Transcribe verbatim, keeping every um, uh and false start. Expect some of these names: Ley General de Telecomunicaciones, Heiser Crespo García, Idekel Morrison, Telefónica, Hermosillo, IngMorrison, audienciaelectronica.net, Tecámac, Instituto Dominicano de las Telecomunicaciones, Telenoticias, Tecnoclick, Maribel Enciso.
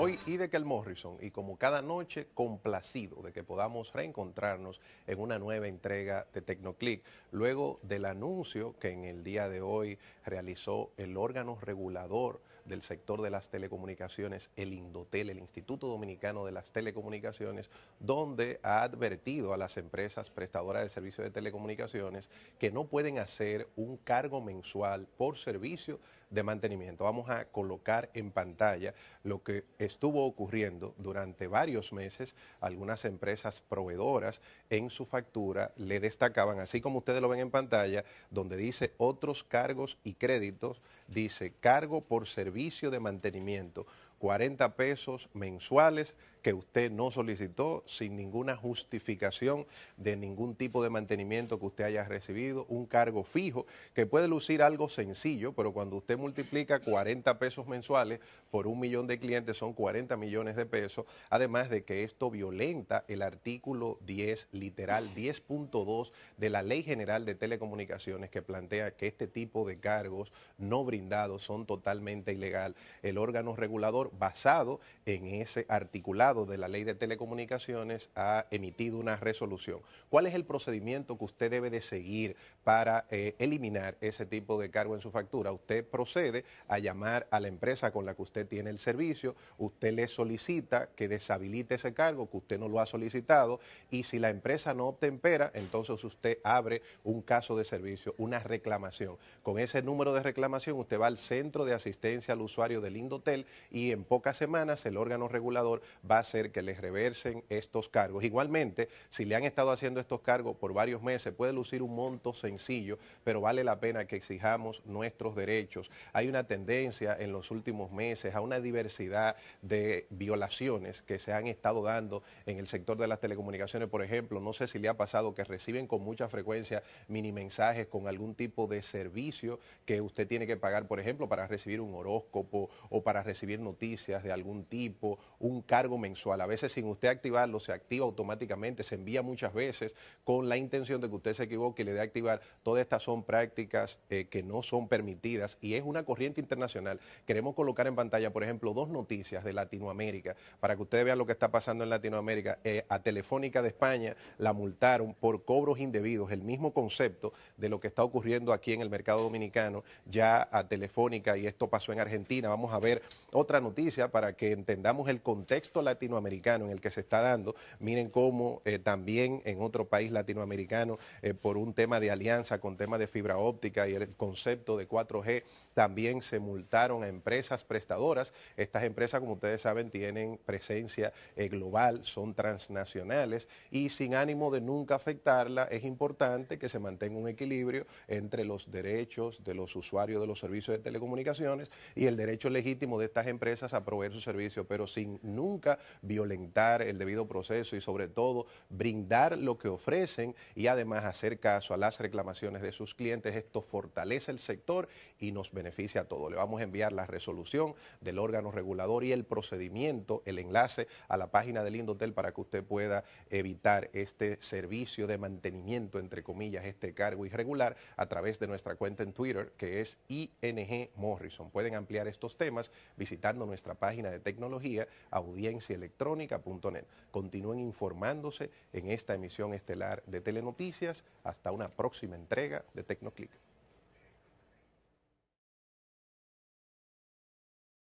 Soy Idekel Morrison y como cada noche, complacido de que podamos reencontrarnos en una nueva entrega de Tecnoclick, luego del anuncio que en el día de hoy realizó el órgano regulador del sector de las telecomunicaciones, el Indotel, el Instituto Dominicano de las Telecomunicaciones, donde ha advertido a las empresas prestadoras de servicios de telecomunicaciones que no pueden hacer un cargo mensual por servicio de mantenimiento. Vamos a colocar en pantalla lo que estuvo ocurriendo durante varios meses. Algunas empresas proveedoras en su factura le destacaban, así como ustedes lo ven en pantalla, donde dice otros cargos y créditos, dice cargo por servicio de mantenimiento, cuarenta pesos mensuales que usted no solicitó sin ninguna justificación de ningún tipo de mantenimiento que usted haya recibido, un cargo fijo que puede lucir algo sencillo, pero cuando usted multiplica cuarenta pesos mensuales por un millón de clientes son cuarenta millones de pesos, además de que esto violenta el artículo diez, literal diez punto dos de la Ley General de Telecomunicaciones, que plantea que este tipo de cargos no brindados son totalmente ilegal. El órgano regulador, basado en ese articulado de la Ley de Telecomunicaciones, ha emitido una resolución. ¿Cuál es el procedimiento que usted debe de seguir para eh, eliminar ese tipo de cargo en su factura? Usted procede a llamar a la empresa con la que usted tiene el servicio, usted le solicita que deshabilite ese cargo que usted no lo ha solicitado, y si la empresa no obtempera, entonces usted abre un caso de servicio, una reclamación. Con ese número de reclamación usted va al Centro de Asistencia al Usuario del Indotel y en pocas semanas el órgano regulador va a hacer que les reversen estos cargos. Igualmente, si le han estado haciendo estos cargos por varios meses, puede lucir un monto sencillo, pero vale la pena que exijamos nuestros derechos. Hay una tendencia en los últimos meses a una diversidad de violaciones que se han estado dando en el sector de las telecomunicaciones. Por ejemplo, no sé si le ha pasado que reciben con mucha frecuencia mini mensajes con algún tipo de servicio que usted tiene que pagar, por ejemplo, para recibir un horóscopo o para recibir noticias de algún tipo, un cargo mensual. A veces sin usted activarlo se activa automáticamente, se envía muchas veces con la intención de que usted se equivoque y le dé a activar. Todas estas son prácticas eh, que no son permitidas y es una corriente internacional. Queremos colocar en pantalla, por ejemplo, dos noticias de Latinoamérica para que ustedes vean lo que está pasando en Latinoamérica. Eh, a Telefónica de España la multaron por cobros indebidos, el mismo concepto de lo que está ocurriendo aquí en el mercado dominicano, ya a Telefónica, y esto pasó en Argentina. Vamos a ver otra noticia para que entendamos el contexto latinoamericano en el que se está dando. Miren cómo eh, también en otro país latinoamericano, eh, por un tema de alianza con tema de fibra óptica y el concepto de cuatro G, también se multaron a empresas prestadoras. Estas empresas, como ustedes saben, tienen presencia eh, global, son transnacionales, y sin ánimo de nunca afectarla, es importante que se mantenga un equilibrio entre los derechos de los usuarios de los servicios de telecomunicaciones y el derecho legítimo de estas empresas a proveer su servicio, pero sin nunca violentar el debido proceso y sobre todo brindar lo que ofrecen y además hacer caso a las reclamaciones de sus clientes. Esto fortalece el sector y nos beneficia a todos. Le vamos a enviar la resolución del órgano regulador y el procedimiento, el enlace a la página del Indotel para que usted pueda evitar este servicio de mantenimiento, entre comillas, este cargo irregular, a través de nuestra cuenta en Twitter, que es I N G Morrison. Pueden ampliar estos temas visitando nuestra página de tecnología, audiencia electrónica punto net. Continúen informándose en esta emisión estelar de Telenoticias. Hasta una próxima entrega de Tecnoclick.